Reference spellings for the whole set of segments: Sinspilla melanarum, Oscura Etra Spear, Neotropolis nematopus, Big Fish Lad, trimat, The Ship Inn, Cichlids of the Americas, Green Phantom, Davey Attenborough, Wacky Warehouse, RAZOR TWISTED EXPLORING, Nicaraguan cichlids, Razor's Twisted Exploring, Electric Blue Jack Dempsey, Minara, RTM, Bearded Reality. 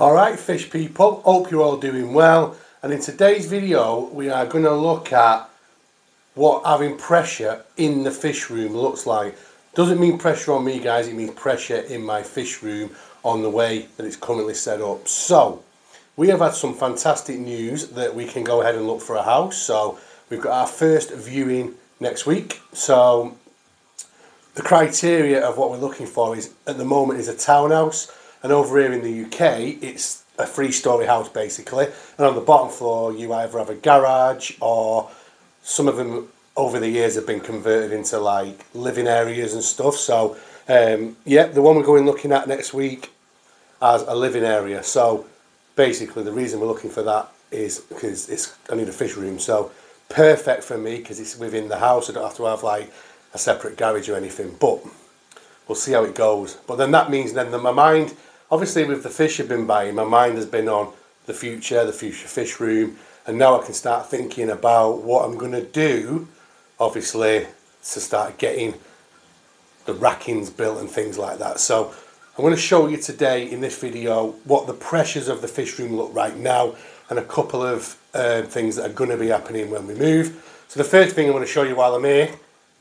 Alright fish people, hope you're all doing well, and in today's video we are going to look at what having pressure in the fish room looks like. Doesn't mean pressure on me guys, it means pressure in my fish room on the way that it's currently set up. So we have had some fantastic news that we can go ahead and look for a house. So we've got our first viewing next week. So the criteria of what we're looking for is at the moment is a townhouse. And over here in the UK, it's a three-storey house basically. And on the bottom floor, you either have a garage or some of them over the years have been converted into like living areas and stuff. So, yeah, the one we're going looking at next week has a living area. So, basically, the reason we're looking for that is because I need a fish room. So, perfect for me because it's within the house. I don't have to have like a separate garage or anything. But we'll see how it goes. But then that means then that my mind, obviously with the fish I've been buying, my mind has been on the future fish room, and now I can start thinking about what I'm going to do, obviously, to start getting the rackings built and things like that. So I'm going to show you today in this video what the pressures of the fish room look right now, and a couple of things that are going to be happening when we move. So the first thing I'm going to show you while I'm here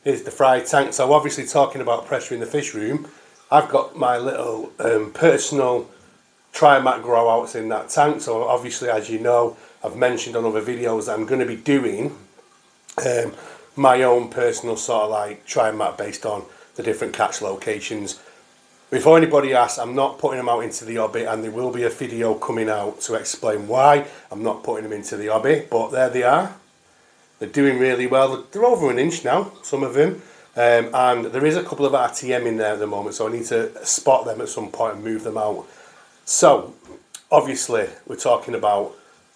is the fry tank. So obviously talking about pressure in the fish room, I've got my little personal trimat grow outs in that tank. So obviously, as you know, I've mentioned on other videos that I'm going to be doing my own personal sort of like trimat based on the different catch locations. Before anybody asks, I'm not putting them out into the hobby, and there will be a video coming out to explain why I'm not putting them into the hobby, but there they are. They're doing really well. They're over an inch now, some of them. And there is a couple of RTM in there at the moment, so I need to spot them at some point and move them out. So, obviously, we're talking about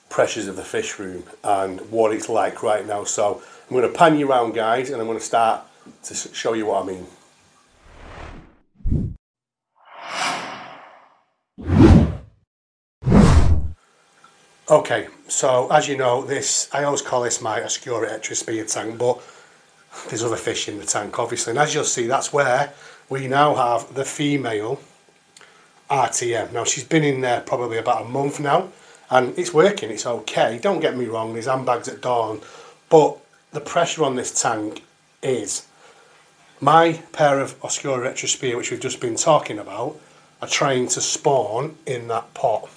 pressures of the fish room and what it's like right now. So, I'm going to pan you around, guys, and I'm going to start to show you what I mean. Okay, so as you know, this, I always call this my Oscura Etra Spear tank, but there's other fish in the tank, obviously. And as you'll see, that's where we now have the female RTM. Now, she's been in there probably about a month now, and it's working, it's okay. Don't get me wrong, there's handbags at dawn, but the pressure on this tank is my pair of Oscura Etra Spear, which we've just been talking about, are trying to spawn in that pot.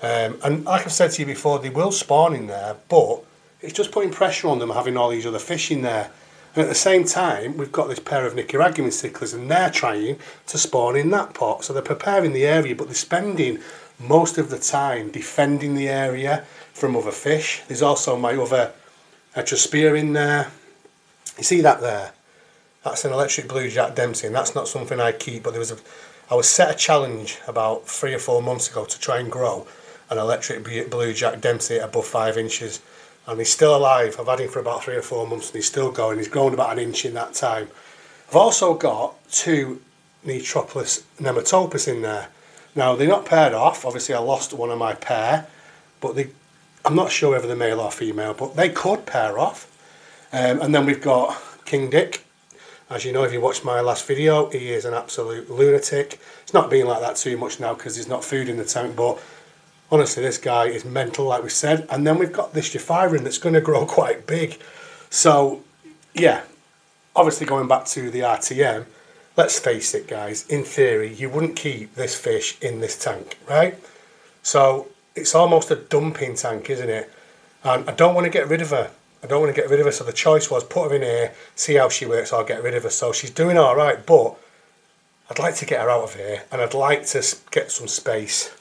And like I've said to you before, they will spawn in there, but it's just putting pressure on them having all these other fish in there. And at the same time, we've got this pair of Nicaraguan cichlids, and they're trying to spawn in that pot. So they're preparing the area, but they're spending most of the time defending the area from other fish. There's also my other Etrospear in there. You see that there? That's an Electric Blue Jack Dempsey, and that's not something I keep, but there was I was set a challenge about 3 or 4 months ago to try and grow an Electric Blue Jack Dempsey above 5 inches, and he's still alive. I've had him for about 3 or 4 months and he's still going. He's grown about 1 inch in that time. I've also got 2 Neotropolis nematopus in there. Now they're not paired off, obviously I lost one of my pair, but I'm not sure whether they're male or female, but they could pair off. And then we've got King Dick. As you know, if you watched my last video, he is an absolute lunatic. It's not being like that too much now because there's not food in the tank, but honestly, this guy is mental, like we said. And then we've got this Jephyron that's going to grow quite big. So, yeah, obviously going back to the RTM, let's face it, guys. In theory, you wouldn't keep this fish in this tank, right? So it's almost a dumping tank, isn't it? And I don't want to get rid of her. I don't want to get rid of her. So the choice was put her in here, see how she works, I'll get rid of her. So she's doing all right, but I'd like to get her out of here, and I'd like to get some space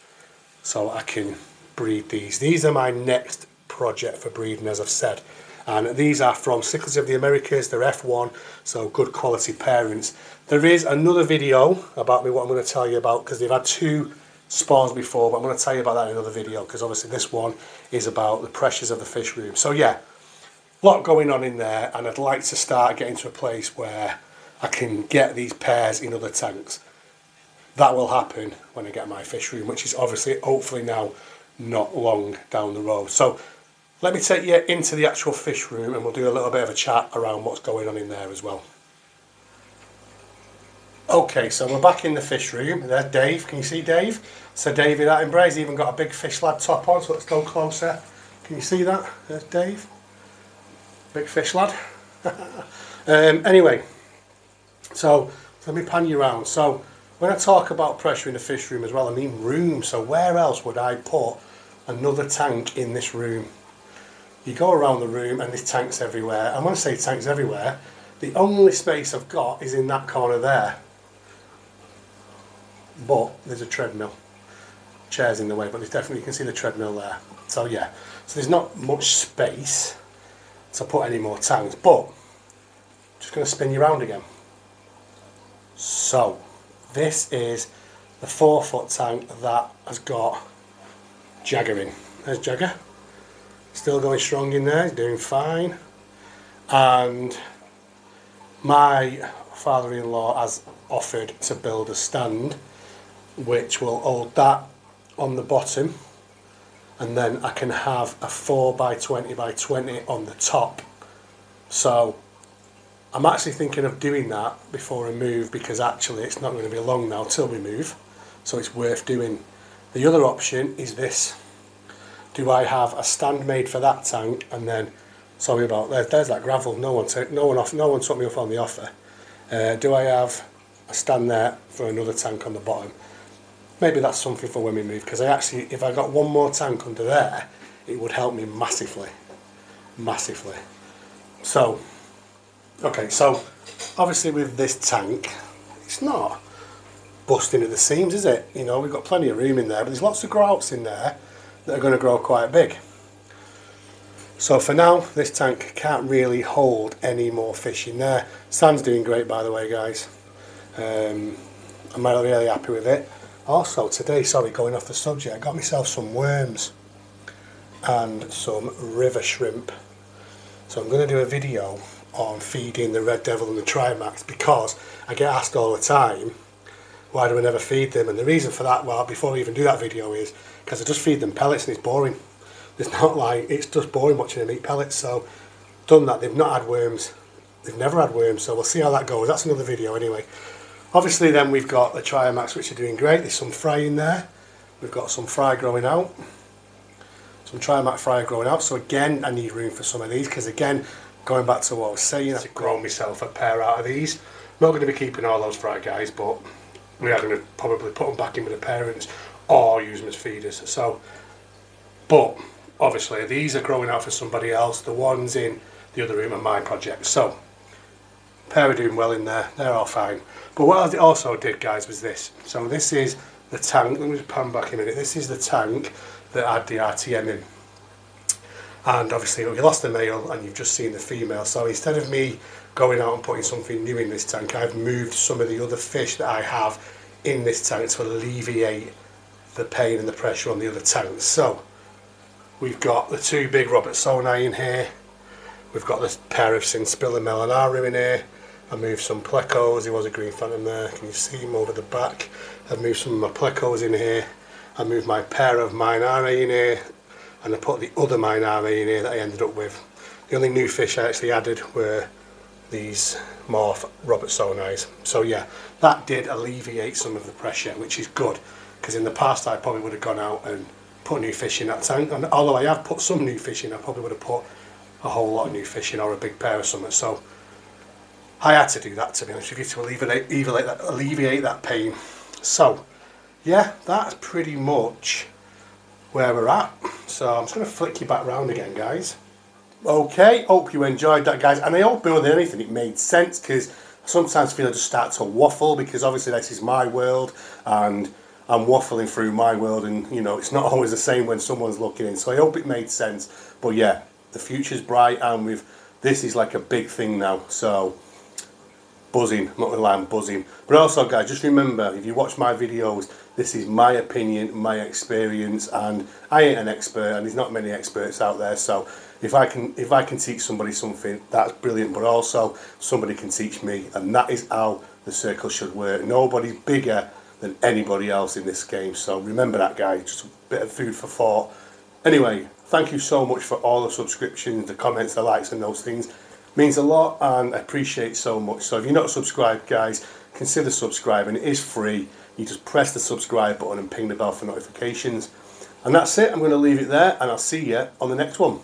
so I can breed these. These are my next project for breeding, as I've said. And these are from Cichlids of the Americas. They're F1, so good quality parents. There is another video about me, what I'm going to tell you about, because they've had 2 spawns before, but I'm going to tell you about that in another video, because obviously this one is about the pressures of the fish room. So yeah, a lot going on in there, and I'd like to start getting to a place where I can get these pairs in other tanks. That will happen when I get my fish room, which is obviously, hopefully now, not long down the road. So let me take you into the actual fish room and we'll do a little bit of a chat around what's going on in there as well. Okay, so we're back in the fish room. There's Dave. Can you see Dave? So Davey Attenborough, he's even got a Big Fish Lad top on, so let's go closer. Can you see that? There's Dave. Big Fish Lad. Anyway, so let me pan you around. So when I talk about pressure in the fish room as well, I mean room. So where else would I put another tank in this room? You go around the room and there's tanks everywhere. And when I say tanks everywhere, the only space I've got is in that corner there. But there's a treadmill, chairs in the way, but there's definitely, you can see the treadmill there. So yeah, so there's not much space to put any more tanks, but I'm just going to spin you around again. So this is the 4 foot tank that has got Jagger in. There's Jagger, still going strong in there, he's doing fine. And my father-in-law has offered to build a stand which will hold that on the bottom, and then I can have a 4x20x20 on the top. So I'm actually thinking of doing that before I move, because actually it's not going to be long now till we move, so it's worth doing. The other option is this: do I have a stand made for that tank? And then, sorry about there's that gravel. No one took me up on the offer. Do I have a stand there for another tank on the bottom? Maybe that's something for when we move, because I actually, if I got one more tank under there, it would help me massively, massively. So, okay, so obviously with this tank, it's not busting at the seams, is it? You know, we've got plenty of room in there, but there's lots of grouts in there that are going to grow quite big. So for now, this tank can't really hold any more fish in there. Sand's doing great, by the way, guys. I'm really happy with it. Also today, sorry, going off the subject, I got myself some worms and some river shrimp. So I'm going to do a video on feeding the Red Devil and the Trimat, because I get asked all the time, why do I never feed them? And the reason for that, well, before I even do that video, is because I just feed them pellets and it's boring. It's not like, it's just boring watching them eat pellets. So done that, they've not had worms, they've never had worms, so we'll see how that goes. That's another video anyway. Obviously then we've got the Trimax, which are doing great. There's some fry in there, we've got some fry growing out, some Trimat fry growing out. So again, I need room for some of these, because again, going back to what I was saying, I've grown myself a pair out of these. I'm not going to be keeping all those fry guys, but we are going to probably put them back in with the parents or use them as feeders. So, but obviously these are growing out for somebody else. The ones in the other room are my project. So pair are doing well in there, they're all fine. But what I also did, guys, was this. So this is the tank, let me just pan back a minute. This is the tank that I had the RTM in, and obviously you lost the male and you've just seen the female. So instead of me going out and putting something new in this tank, I've moved some of the other fish that I have in this tank to alleviate the pain and the pressure on the other tanks. So we've got the two big Robertsonae in here, we've got this pair of Sinspilla melanarum in here. I moved some plecos, there was a Green Phantom there, can you see him over the back? I've moved some of my plecos in here, I moved my pair of Minara in here, and I put the other Minara in here that I ended up with. The only new fish I actually added were these Morph Robertsonae. So yeah, that did alleviate some of the pressure, which is good, because in the past I probably would have gone out and put new fish in that tank, and although I have put some new fish in, I probably would have put a whole lot of new fish in, or a big pair or something. So I had to do that, to be honest with you, to alleviate that pain. So yeah, that's pretty much where we're at. So I'm just going to flick you back round again, guys. Okay, hope you enjoyed that, guys, and I hope more than anything it made sense, because I sometimes feel I just start to waffle, because obviously this is my world and I'm waffling through my world, and you know, it's not always the same when someone's looking in. So I hope it made sense. But yeah, the future's bright, and with this is like a big thing now. So buzzing, not gonna lie, I'm buzzing. But also, guys, just remember, if you watch my videos, this is my opinion, my experience, and I ain't an expert, and there's not many experts out there. So if I can teach somebody something, that's brilliant. But also somebody can teach me, and that is how the circle should work. Nobody's bigger than anybody else in this game. So remember that, guys, just a bit of food for thought. Anyway, thank you so much for all the subscriptions, the comments, the likes and those things. It means a lot and I appreciate so much. So if you're not subscribed, guys, consider subscribing. It is free. You just press the subscribe button and ping the bell for notifications. And that's it. I'm going to leave it there, and I'll see you on the next one.